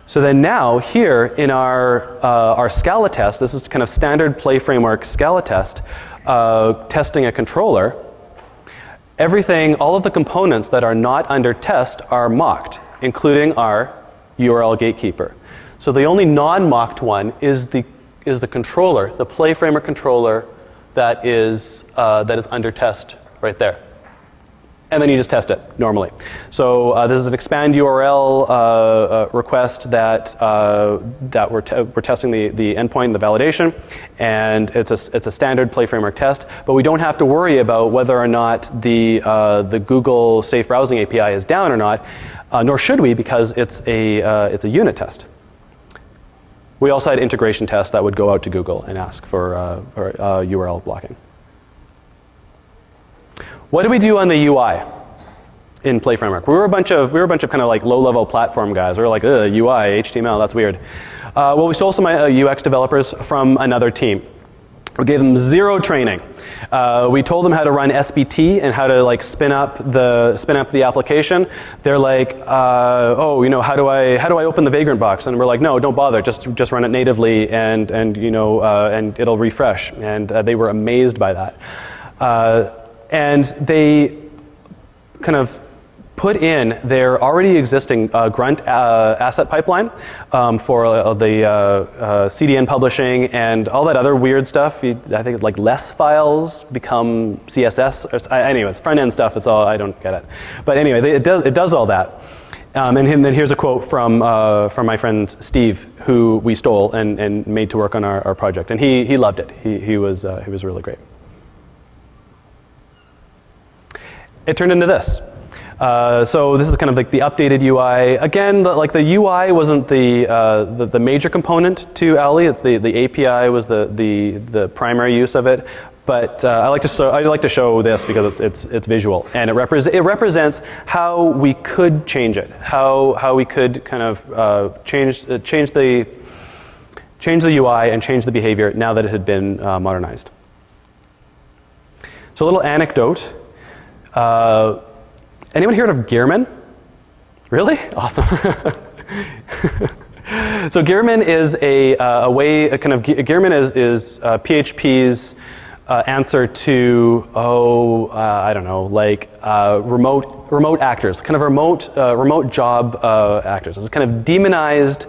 So then now here in our uh, our Scala test, this is kind of standard Play framework Scala test. Uh, testing a controller, everything, all of the components that are not under test are mocked, including our U R L gatekeeper. So the only non-mocked one is the is the controller, the Play framework controller that is uh, that is under test right there. And then you just test it normally. So uh, this is an expand U R L uh, uh, request that uh, that we're t we're testing the the endpoint and the validation, and it's a it's a standard Play framework test. But we don't have to worry about whether or not the uh, the Google Safe Browsing A P I is down or not, uh, nor should we, because it's a uh, it's a unit test. We also had integration tests that would go out to Google and ask for uh, or, uh, U R L blocking. What do we do on the U I in Play framework? We were a bunch of we were a bunch of kind of like low-level platform guys. We were like, ugh, U I, H T M L, that's weird. Uh, well, we stole some uh, U X developers from another team. We gave them zero training. Uh, we told them how to run S B T and how to like spin up the spin up the application. They're like, uh, oh, you know, how do I how do I open the Vagrant box? And we're like, no, don't bother. Just just run it natively, and and you know, uh, and it'll refresh. And uh, they were amazed by that. Uh, And they kind of put in their already existing uh, Grunt uh, asset pipeline um, for uh, the uh, uh, C D N publishing and all that other weird stuff. You, I think like less files become C S S. Or, uh, anyways, front end stuff. It's all I don't get it. But anyway, they, it does it does all that. Um, and then here's a quote from uh, from my friend Steve, who we stole and, and made to work on our, our project, and he he loved it. He he was uh, he was really great. It turned into this. Uh, so this is kind of like the updated U I. Again, the, like the U I wasn't the, uh, the the major component to Ali. It's the the A P I was the the the primary use of it. But uh, I like to so I like to show this because it's it's, it's visual and it represents it represents how we could change it, how how we could kind of uh, change uh, change the change the U I and change the behavior now that it had been uh, modernized. So a little anecdote. Uh, anyone heard of Gearman? Really? Awesome. So Gearman is a, uh, a way, a kind of, Gearman is, is uh, P H P's uh, answer to, oh, uh, I don't know, like uh, remote, remote actors, kind of remote, uh, remote job uh, actors. It's kind of demonized,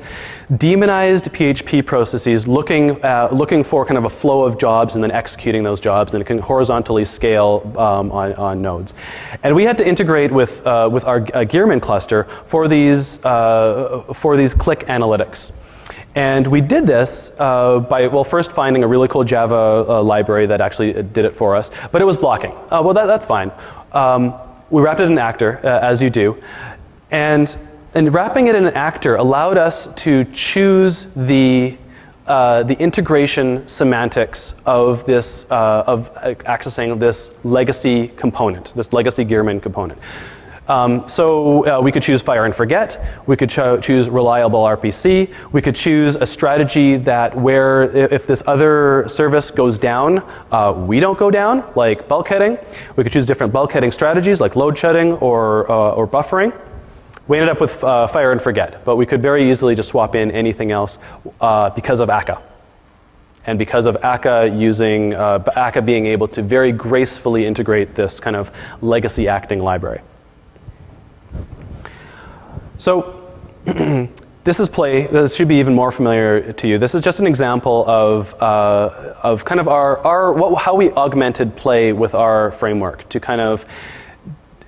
demonized P H P processes looking, uh, looking for kind of a flow of jobs and then executing those jobs, and it can horizontally scale um, on, on nodes. And we had to integrate with, uh, with our uh, Gearman cluster for these, uh, for these click analytics. And we did this uh, by, well, first finding a really cool Java uh, library that actually did it for us, but it was blocking. Uh, well, that, that's fine. Um, we wrapped it in an actor, uh, as you do, and, and wrapping it in an actor allowed us to choose the, uh, the integration semantics of this, uh, of accessing this legacy component, this legacy Gearman component. Um, so uh, we could choose fire and forget, we could cho choose reliable R P C, we could choose a strategy that where if this other service goes down, uh, we don't go down, like bulkheading. We could choose different bulkheading strategies like load shedding or, uh, or buffering. We ended up with uh, fire and forget, but we could very easily just swap in anything else uh, because of Akka. And because of Akka using, uh, Akka being able to very gracefully integrate this kind of legacy acting library. So this is Play. This should be even more familiar to you. This is just an example of, uh, of kind of our, our what, how we augmented Play with our framework to kind of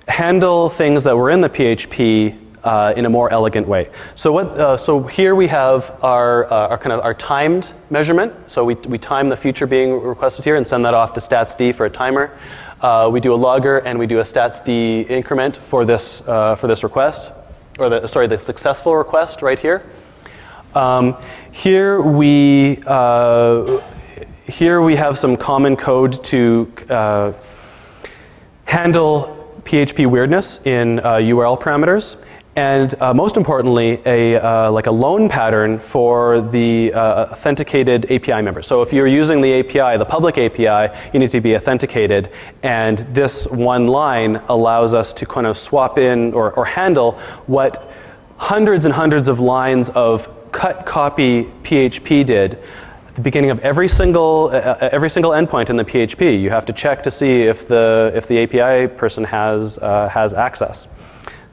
handle things that were in the P H P Uh, in a more elegant way. So, what, uh, so here we have our, uh, our kind of our timed measurement. So we, we time the feature being requested here and send that off to StatsD for a timer. Uh, we do a logger and we do a StatsD increment for this uh, for this request, or the, sorry, the successful request right here. Um, here we uh, here we have some common code to uh, handle P H P weirdness in uh, U R L parameters. And uh, most importantly, a, uh, like a loan pattern for the uh, authenticated A P I members. So if you're using the A P I, the public A P I, you need to be authenticated. And this one line allows us to kind of swap in or, or handle what hundreds and hundreds of lines of cut copy P H P did. The beginning of every single uh, every single endpoint in the P H P, you have to check to see if the if the A P I person has uh, has access.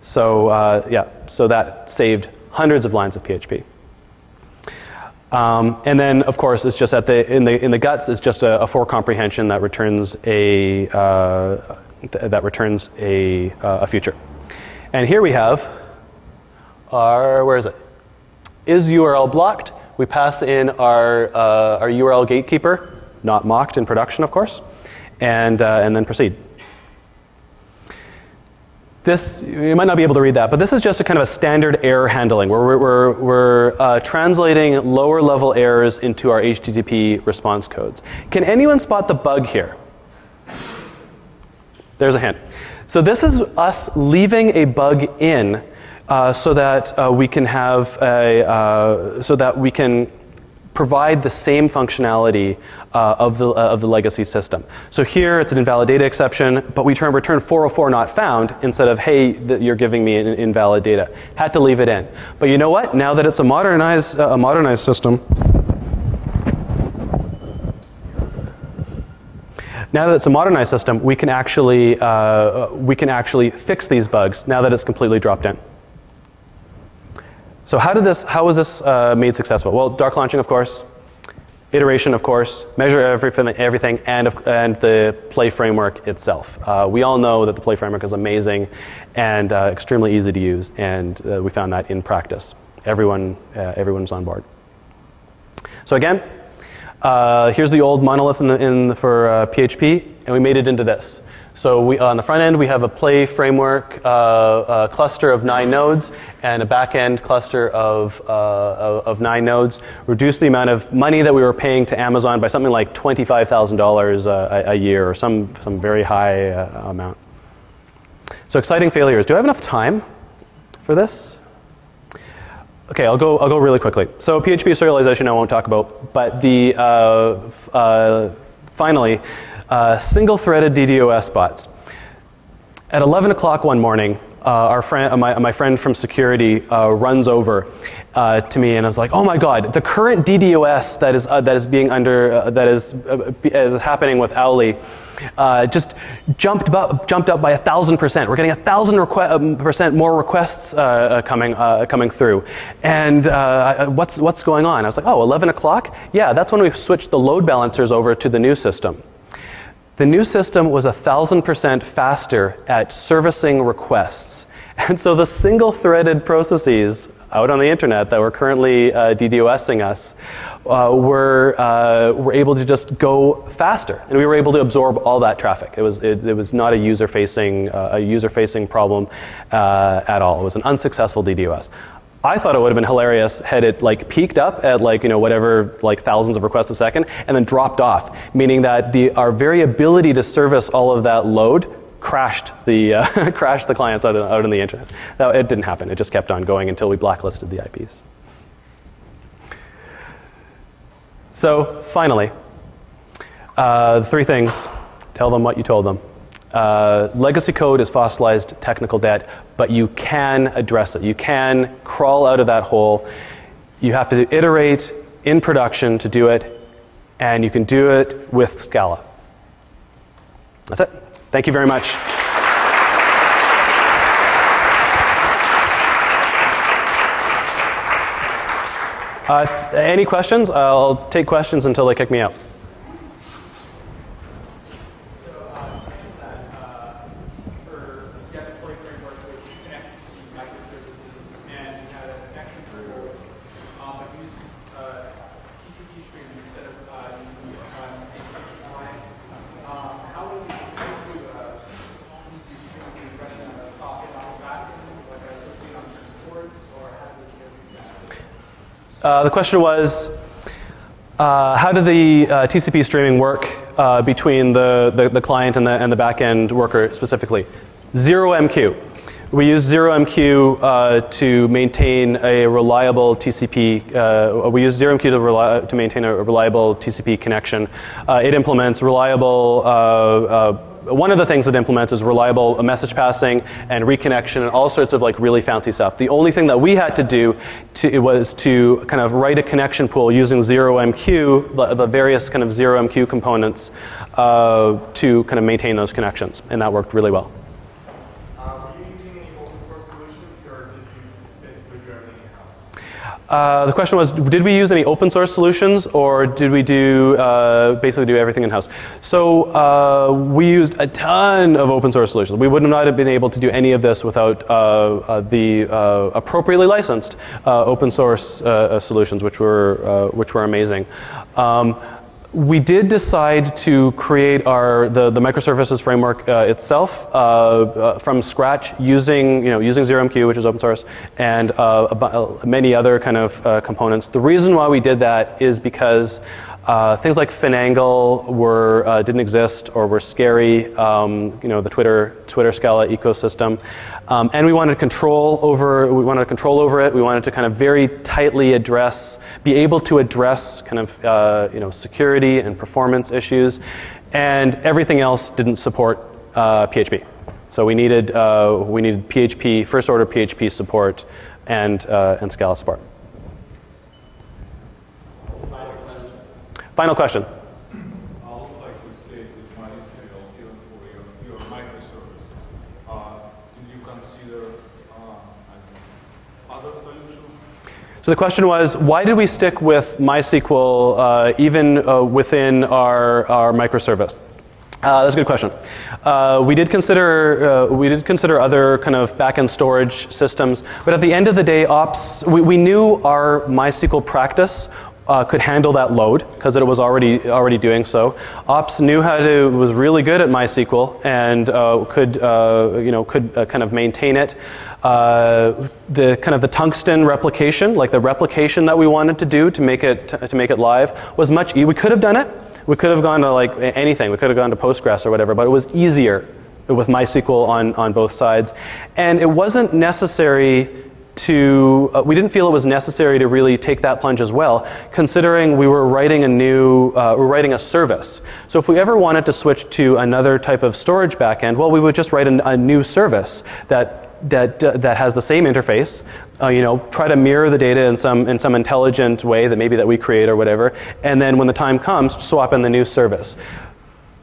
So uh, yeah, so that saved hundreds of lines of P H P. Um, and then, of course, it's just at the in the in the guts, it's just a, a for comprehension that returns a uh, th that returns a uh, a future. And here we have our where is it? Is U R L blocked? We pass in our, uh, our U R L gatekeeper, not mocked in production, of course, and, uh, and then proceed. This, you might not be able to read that, but this is just a kind of a standard error handling where we're, we're, we're uh, translating lower level errors into our H T T P response codes. Can anyone spot the bug here? There's a hint. So this is us leaving a bug in Uh, so that uh, we can have a, uh, so that we can provide the same functionality uh, of the uh, of the legacy system. So here it's an invalid data exception, but we turn return four oh four not found instead of hey th you're giving me an invalid data. Had to leave it in. But you know what? Now that it's a modernized uh, a modernized system. Now that it's a modernized system, we can actually uh, we can actually fix these bugs now that it's completely dropped in. So how did this? How was this uh, made successful? Well, dark launching, of course, iteration, of course, measure everything, everything, and and the Play framework itself. Uh, we all know that the Play framework is amazing and uh, extremely easy to use, and uh, we found that in practice, everyone uh, everyone's on board. So again, uh, here's the old monolith in the, in the, for uh, P H P, and we made it into this. So we, on the front end, we have a Play framework uh, cluster of nine nodes and a back end cluster of, uh, of nine nodes. Reduced the amount of money that we were paying to Amazon by something like twenty-five thousand dollars a, a year or some, some very high uh, amount. So exciting failures. Do I have enough time for this? Okay, I'll go, I'll go really quickly. So P H P serialization I won't talk about, but the, uh, uh, finally, Uh, single-threaded DDoS bots. At eleven o'clock one morning, uh, our friend, uh, my, my friend from security uh, runs over uh, to me and I was like, oh my god, the current DDoS that is, uh, that is being under, uh, that is, uh, is happening with Owly uh, just jumped up, jumped up by a thousand percent. We're getting a thousand percent more requests uh, uh, coming, uh, coming through. And uh, what's, what's going on? I was like, oh, eleven o'clock? Yeah, that's when we've switched the load balancers over to the new system. The new system was one thousand percent faster at servicing requests. And so the single-threaded processes out on the internet that were currently uh, DDoSing us uh, were, uh, were able to just go faster. And we were able to absorb all that traffic. It was, it, it was not a user-facing uh, a user-facing problem uh, at all. It was an unsuccessful DDoS. I thought it would have been hilarious had it like peaked up at like you know whatever like thousands of requests a second and then dropped off, meaning that the our very ability to service all of that load crashed the uh, crashed the clients out, out on the internet. Now it didn't happen. It just kept on going until we blacklisted the I Ps. So finally, uh, three things. Tell them what you told them. Uh, legacy code is fossilized technical debt, but you can address it. You can crawl out of that hole. You have to iterate in production to do it, and you can do it with Scala. That's it. Thank you very much. Uh, any questions? I'll take questions until they kick me out. So, uh, you mentioned that uh, for the deploy framework, which connects to microservices and you had a connection through um, I've used uh, T C P stream instead of uh, using H T T P. Um, how would you be able to uh, use these streams running on a socket on the back end, like a listing on certain boards, or how does it do that? Uh, the question was, uh, how did the uh, T C P streaming work uh, between the, the, the client and the, and the back-end worker specifically? ZeroMQ. We use ZeroMQ uh, to maintain a reliable T C P. Uh, we use ZeroMQ to, reli to maintain a reliable T C P connection. Uh, it implements reliable uh, uh, one of the things it implements is reliable message passing and reconnection and all sorts of like really fancy stuff. The only thing that we had to do to, was to kind of write a connection pool using ZeroMQ, the, the various kind of ZeroMQ components uh, to kind of maintain those connections, and that worked really well. Uh, were you using any open source solutions, or did you basically do everything in house? Uh, the question was, did we use any open source solutions, or did we do uh, basically do everything in house? So uh, we used a ton of open source solutions. We would not have been able to do any of this without uh, uh, the uh, appropriately licensed uh, open source uh, uh, solutions, which were uh, which were amazing. Um, We did decide to create our the, the microservices framework uh, itself uh, uh, from scratch using you know using ZeroMQ, which is open source, and uh, many other kind of uh, components. The reason why we did that is because uh, things like Finagle were uh, didn't exist or were scary. Um, you know the Twitter Twitter Scala ecosystem, um, and we wanted control over we wanted control over it. We wanted to kind of very tightly address, be able to address kind of uh, you know security and performance issues, and everything else didn't support uh, P H P. So we needed uh, we needed P H P, first order P H P support, and uh, and Scala support. Final question. Final question. I'll look like you stayed with MySQL even for your, your microservices. Uh, did you consider uh, other solutions? So the question was, why did we stick with MySQL uh, even uh, within our, our microservice? Uh, that's a good question. Uh, we did consider uh, we did consider other kind of back-end storage systems, but at the end of the day, ops we, we knew our MySQL practice Uh, could handle that load because it was already already doing so. Ops knew how to was really good at MySQL and uh, could uh, you know could uh, kind of maintain it. Uh, the kind of the Tungsten replication, like the replication that we wanted to do to make it to make it live, was much. We could have done it. We could have gone to like anything. We could have gone to Postgres or whatever, but it was easier with MySQL on on both sides, and it wasn't necessary. To, uh, we didn't feel it was necessary to really take that plunge as well, considering we were writing a new, uh, we were writing a service. So if we ever wanted to switch to another type of storage backend, well, we would just write an, a new service that that uh, that has the same interface. Uh, you know, try to mirror the data in some in some intelligent way that maybe that we create or whatever, and then when the time comes, swap in the new service.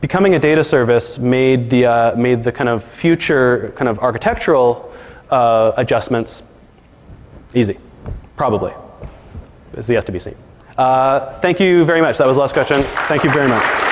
Becoming a data service made the uh, made the kind of future kind of architectural uh, adjustments. Easy, probably. It's yet to be seen. Uh, thank you very much. That was the last question. Thank you very much.